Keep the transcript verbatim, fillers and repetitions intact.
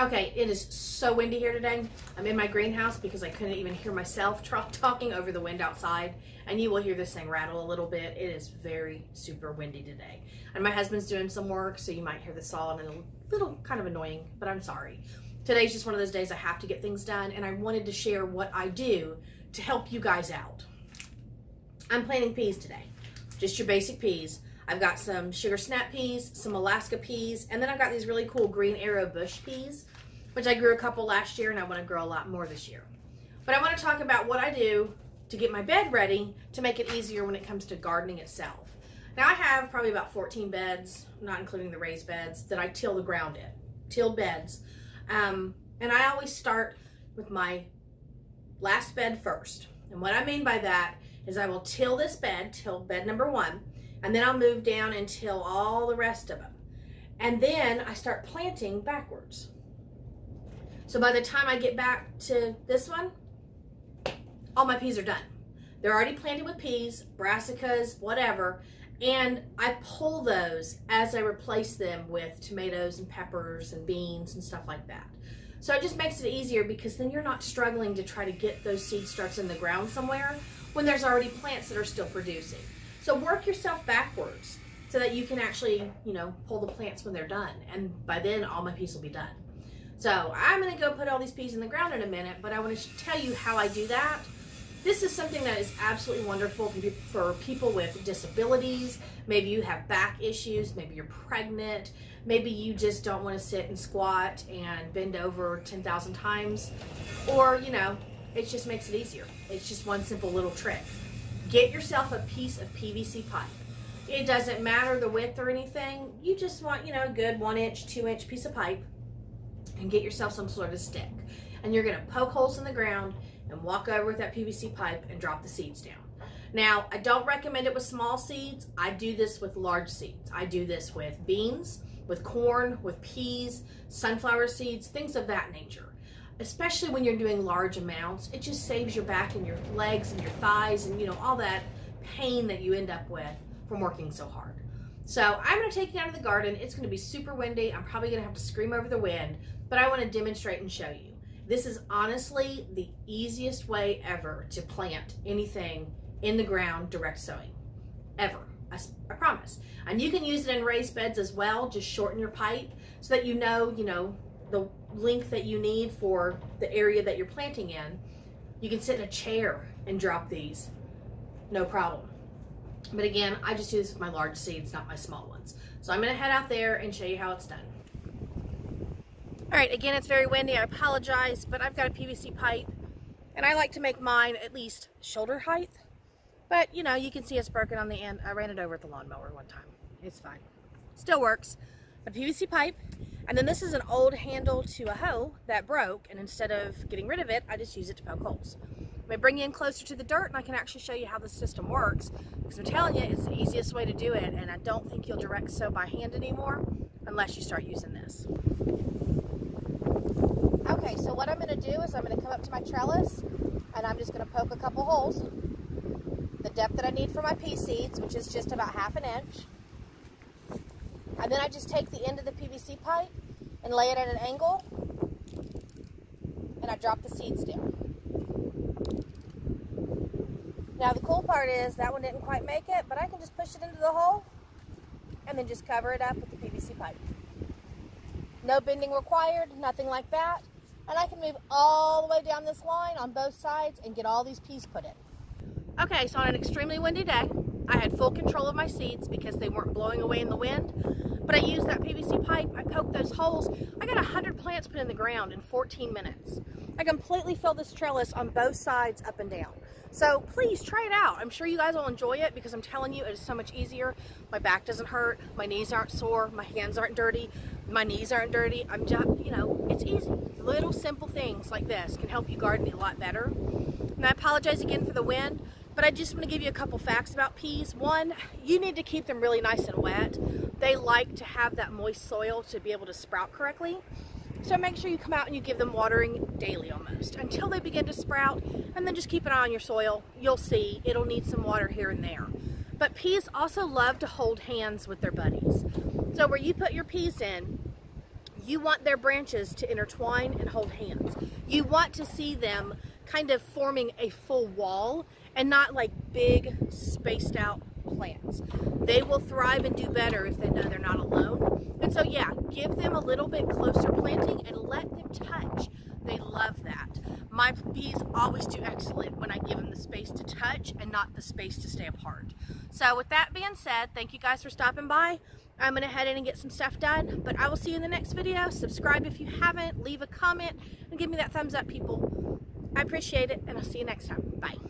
Okay, it is so windy here today. I'm in my greenhouse because I couldn't even hear myself tra talking over the wind outside, and you will hear this thing rattle a little bit. It is very super windy today, and my husband's doing some work, so you might hear the saw and a little kind of annoying, but I'm sorry. Today's just one of those days I have to get things done, and I wanted to share what I do to help you guys out. I'm planting peas today, just your basic peas. I've got some sugar snap peas, some Alaska peas, and then I've got these really cool green arrow bush peas, which I grew a couple last year and I want to grow a lot more this year. But I want to talk about what I do to get my bed ready to make it easier when it comes to gardening itself. Now I have probably about fourteen beds, not including the raised beds, that I till the ground in, tilled beds. Um, and I always start with my last bed first. And what I mean by that is I will till this bed, till bed number one, and then I'll move down and till all the rest of them. And then I start planting backwards. So by the time I get back to this one, all my peas are done. They're already planted with peas, brassicas, whatever, and I pull those as I replace them with tomatoes and peppers and beans and stuff like that. So it just makes it easier because then you're not struggling to try to get those seed starts in the ground somewhere when there's already plants that are still producing. So work yourself backwards so that you can actually, you know, pull the plants when they're done. And by then, all my peas will be done. So I'm going to go put all these peas in the ground in a minute, but I want to tell you how I do that. This is something that is absolutely wonderful for people with disabilities. Maybe you have back issues. Maybe you're pregnant. Maybe you just don't want to sit and squat and bend over ten thousand times. Or, you know, it just makes it easier. It's just one simple little trick. Get yourself a piece of P V C pipe. It doesn't matter the width or anything. You just want, you know, a good one inch, two inch piece of pipe, and get yourself some sort of stick. And you're gonna poke holes in the ground and walk over with that P V C pipe and drop the seeds down. Now, I don't recommend it with small seeds. I do this with large seeds. I do this with beans, with corn, with peas, sunflower seeds, things of that nature. Especially when you're doing large amounts, it just saves your back and your legs and your thighs and, you know, all that pain that you end up with from working so hard. So I'm going to take you out of the garden. It's going to be super windy. I'm probably going to have to scream over the wind, but I want to demonstrate and show you. This is honestly the easiest way ever to plant anything in the ground direct sowing, ever. I, I promise. And you can use it in raised beds as well. Just shorten your pipe so that you know, you know, the length that you need for the area that you're planting in. You can sit in a chair and drop these, no problem. But again, I just do this with my large seeds, not my small ones. So I'm gonna head out there and show you how it's done. All right, again, it's very windy, I apologize, but I've got a P V C pipe and I like to make mine at least shoulder height, but you know, you can see it's broken on the end. I ran it over at the lawnmower one time, it's fine. Still works, a P V C pipe. And then this is an old handle to a hoe that broke, and instead of getting rid of it, I just use it to poke holes. I'm gonna bring you in closer to the dirt and I can actually show you how this system works, because I'm telling you, it's the easiest way to do it, and I don't think you'll direct sow by hand anymore unless you start using this. Okay, so what I'm gonna do is I'm gonna come up to my trellis and I'm just gonna poke a couple holes, the depth that I need for my pea seeds, which is just about half an inch. And then I just take the end of the P V C pipe and lay it at an angle, and I drop the seeds down. Now the cool part is that one didn't quite make it, but I can just push it into the hole and then just cover it up with the P V C pipe. No bending required, nothing like that. And I can move all the way down this line on both sides and get all these peas put in. Okay, so on an extremely windy day, I had full control of my seeds because they weren't blowing away in the wind, but I used that P V C pipe, I poked those holes, I got one hundred plants put in the ground in fourteen minutes. I completely filled this trellis on both sides up and down. So please try it out. I'm sure you guys will enjoy it because I'm telling you, it is so much easier. My back doesn't hurt, my knees aren't sore, my hands aren't dirty, my knees aren't dirty. I'm just, you know, it's easy. Little simple things like this can help you garden a lot better. And I apologize again for the wind, but I just want to give you a couple facts about peas. One, you need to keep them really nice and wet. They like to have that moist soil to be able to sprout correctly. So make sure you come out and you give them watering daily almost until they begin to sprout, and then just keep an eye on your soil. You'll see it'll need some water here and there. But peas also love to hold hands with their buddies. So where you put your peas in, you want their branches to intertwine and hold hands. You want to see them kind of forming a full wall and not like big spaced out plants. They will thrive and do better if they know they're not alone. And so yeah, give them a little bit closer planting and let them touch. They love that. My bees always do excellent when I give them the space to touch and not the space to stay apart. So with that being said, thank you guys for stopping by. I'm gonna head in and get some stuff done, but I will see you in the next video. Subscribe if you haven't, leave a comment, and give me that thumbs up, people. I appreciate it, and I'll see you next time. Bye.